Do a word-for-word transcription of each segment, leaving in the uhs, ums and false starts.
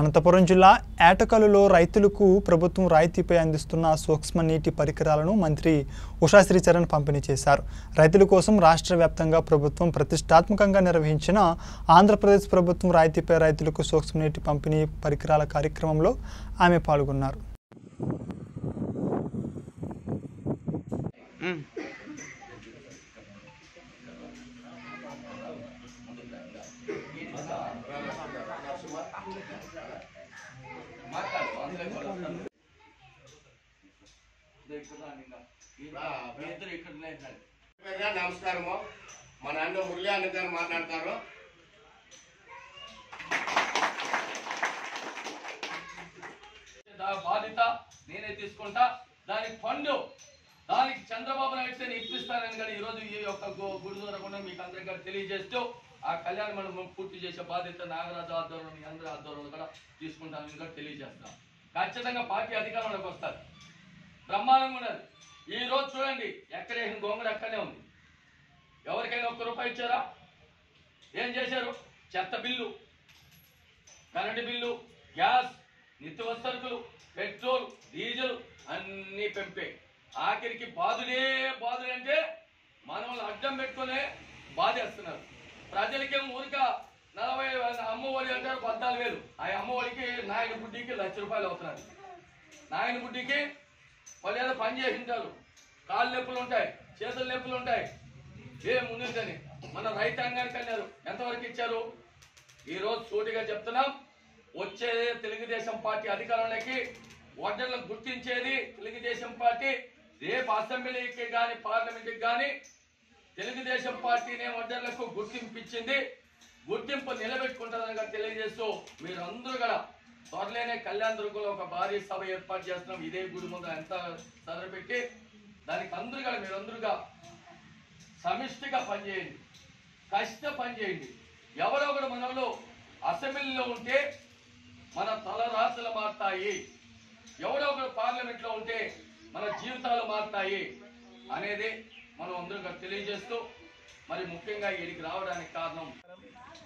అనంతపురం జిల్లా ఏటకల్లులో రైతులకు ప్రభుత్వం రాయితీపై అందిస్తున్న సూక్ష్మ నీటి పరికరాలను మంత్రి ఉషా శ్రీచరణ్ పంపిణీ చేశారు. రైతుల కోసం రాష్ట్రవ్యాప్తంగా ప్రభుత్వం ప్రతిష్టాత్మకంగా నిర్వహించిన ఆంధ్రప్రదేశ్ ప్రభుత్వం రాయితీపై రైతులకు సూక్ష్మ నీటి పంపిణీ పరికరాల కార్యక్రమంలో ఆమె పాల్గొన్నారు. नमस्कार मन मुरली अगर बाध्यता ने दाने फंड दाने चंद्रबाबु नायडू इप्स्ताननि आ कल्याण मंडपं पूर्ति बाध्यता नागराज आध्वर्यं अंदर आध्वर्यं खच्चितंगा पार्टी अधिकारंलोकी वस्तारु ब्रह्मांडंगा चूडंडी एक्कडे गोंगड़ अक्कडे उंदी एवरिकैना रूपाई इच्चारा एं चेशारु चेत्त बिल्लु करंट बिल्लु ग्यास नित्यवसरकुलु पेट्रोल डीजिल अन्नी पेंपे आखिरिकी बाधुले बाधुले अंटे मनल्नि अड्डं पेट्टुकोने बाधेस्तुन्नारु प्रजलकेम ऊरिक నలభై అమ్మఒడి అంటారు పద్నాలుగు వేలు ఆ అమ్మఒడికి నాయన బుడ్డికి లక్ష రూపాయలు అవుతారు. నాయన బుడ్డికి వాళ్ళేదో పని చేసింటారు, కాళ్ళు నొప్పులు ఉంటాయి, చేతుల నొప్పులు ఉంటాయి, ఏం ముందుంటని మన రైతాంగానికి అన్నారు. ఎంతవరకు ఇచ్చారు? ఈరోజు సూటిగా చెప్తున్నాం, వచ్చే తెలుగుదేశం పార్టీ అధికారంలోకి ఓటర్లను గుర్తించేది తెలుగుదేశం పార్టీ. రేపు అసెంబ్లీకి కానీ పార్లమెంట్కి కానీ తెలుగుదేశం పార్టీనే ఓటర్లకు గుర్తింపించింది, గుర్తింపు నిలబెట్టుకుంటారని తెలియజేస్తూ మీరందరూ కూడా త్వరలోనే కళ్యాణ దుర్గంలో ఒక భారీ సభ ఏర్పాటు చేస్తున్నాం. ఇదే గుడి ముందు ఎంత సదరపెట్టి దానికి అందరూ కూడా మీరందరూగా సమిష్టిగా పనిచేయండి, కష్టపడి పనిచేయండి. ఎవరో ఒకరు మనలో అసెంబ్లీలో ఉంటే మన తలరాత్రులు మారుతాయి, ఎవరో ఒకరు పార్లమెంట్లో ఉంటే మన జీవితాలు మారుతాయి అనేది మనం అందరూ కూడా తెలియజేస్తూ మరి ముఖ్యంగా ఇక్కడికి రావడానికి కారణం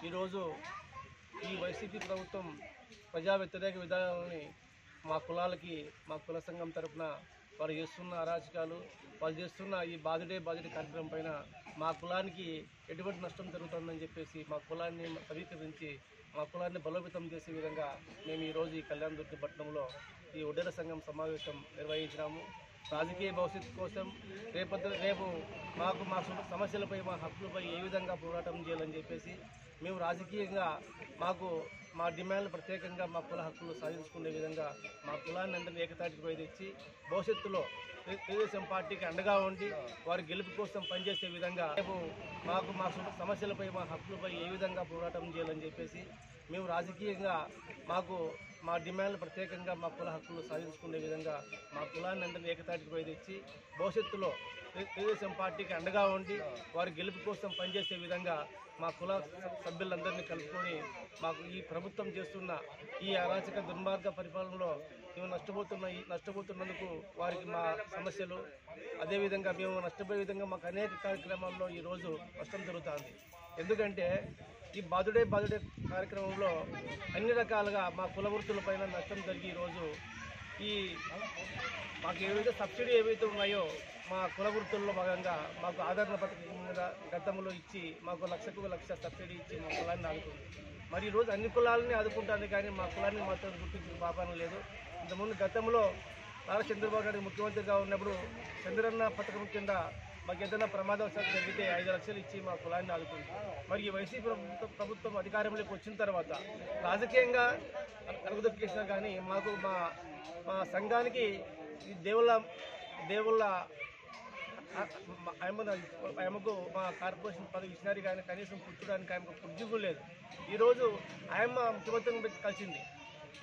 ఈరోజు ఈ వైసీపీ ప్రభుత్వం ప్రజా వ్యతిరేక విధానాలని మా కులాలకి మా కుల సంఘం తరఫున వారు చేస్తున్న అరాచకాలు వాళ్ళు చేస్తున్న ఈ బాధుడే బాధుడే కార్యక్రమం పైన మా కులానికి ఎటువంటి నష్టం జరుగుతుందని చెప్పేసి మా కులాన్ని సమీకరించి మా కులాన్ని బలోపేతం చేసే విధంగా మేము ఈరోజు ఈ కళ్యాణదుర్గ పట్టణంలో ఈ ఒడ్డెర సంఘం సమావేశం నిర్వహించినాము. రాజకీయ భవిష్యత్తు కోసం రేపటి రేపు మాకు మా సమస్యలపై మా హక్కులపై ఏ విధంగా పోరాటం చేయాలని చెప్పేసి మేము రాజకీయంగా మాకు మా డిమాండ్లు ప్రత్యేకంగా మా కుల హక్కులు సాధించుకునే విధంగా మా కులాన్ని అందరినీ ఏకతాటిపై తెచ్చి భవిష్యత్తులో తెలుగుదేశం పార్టీకి అండగా ఉండి వారి గెలుపు కోసం పనిచేసే విధంగా రేపు మాకు మా సమస్యలపై మా హక్కులపై ఏ విధంగా పోరాటం చేయాలని చెప్పేసి మేము రాజకీయంగా మాకు మా డిమాండ్లు ప్రత్యేకంగా మా కుల హక్కులు సాధించుకునే విధంగా మా కులాన్ని అందరినీ ఏకతాటిపై తెచ్చి భవిష్యత్తులో తెలుగుదేశం పార్టీకి అండగా ఉండి వారి గెలుపు కోసం పనిచేసే విధంగా మా కుల సభ్యులందరినీ కలుపుకొని మాకు ఈ ప్రభుత్వం చేస్తున్న ఈ అరాచక దుర్మార్గ పరిపాలనలో మేము నష్టపోతున్న నష్టపోతున్నందుకు వారికి మా సమస్యలు అదేవిధంగా మేము నష్టపోయే విధంగా మాకు అనేక కార్యక్రమాల్లో ఈరోజు నష్టం జరుగుతుంది. ఎందుకంటే ఈ బాధుడే బాధుడే కార్యక్రమంలో అన్ని రకాలుగా మా కుల వృత్తులపైన నష్టం జరిగి ఈరోజు ఈ మాకు ఏవైతే సబ్సిడీ ఏవైతే ఉన్నాయో మా కుల వృత్తుల్లో భాగంగా మాకు ఆదరణ పథకం మీద గతంలో ఇచ్చి మాకు లక్షకు లక్ష సబ్సిడీ ఇచ్చి మా కులాన్ని ఆదుకుంది. మరి ఈరోజు అన్ని కులాలని ఆదుకుంటాను కానీ మా కులాన్ని మాత్రం గుర్తించిన పాపన లేదు. ఇంతకుముందు గతంలో నారా చంద్రబాబు నాయుడు ముఖ్యమంత్రిగా ఉన్నప్పుడు చంద్రన్న పథకం కింద మాకు ఏదైనా ప్రమాదవశాలు జరిగితే ఐదు లక్షలు ఇచ్చి మా కులాన్ని ఆదుకుంది. మరి ఈ వైసీపీ ప్రభుత్వం అధికారంలోకి వచ్చిన తర్వాత రాజకీయంగా అడుగుదొక్కేసినా కానీ మాకు మా మా సంఘానికి ఈ దేవుళ్ళ దేవుళ్ళ ఆయమ ఆయమకు మా కార్పొరేషన్ పదవి ఇచ్చినారు కానీ కనీసం కూర్చోడానికి ఆయనకు కుర్జీకు లేదు. ఈరోజు ఆయమ్మ ముఖ్యమంత్రిని కలిసింది,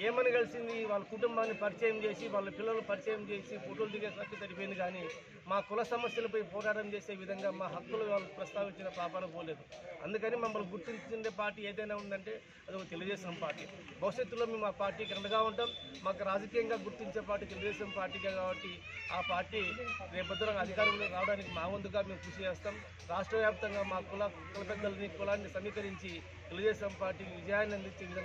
ఏమని కలిసింది? వాళ్ళ కుటుంబాన్ని పరిచయం చేసి వాళ్ళ పిల్లలు పరిచయం చేసి ఫోటోలు దిగే సత్తి సరిపోయింది కానీ మా కుల సమస్యలపై పోరాటం చేసే విధంగా మా హక్కులు వాళ్ళు ప్రస్తావించిన పాపాన పోలేదు. అందుకని మమ్మల్ని గుర్తించే పార్టీ ఏదైనా ఉందంటే అది తెలుగుదేశం పార్టీ. భవిష్యత్తులో మేము ఆ పార్టీకి అండగా ఉంటాం. మాకు రాజకీయంగా గుర్తించే పార్టీ తెలుగుదేశం పార్టీగా కాబట్టి ఆ పార్టీ రేపొద్దున అధికారంలో రావడానికి మా వంతుగా మేము కృషి చేస్తాం. రాష్ట్ర వ్యాప్తంగా మా కుల కుల పెద్దలని కులాన్ని సమీకరించి తెలుగుదేశం పార్టీకి విజయాన్ని అందించే విధంగా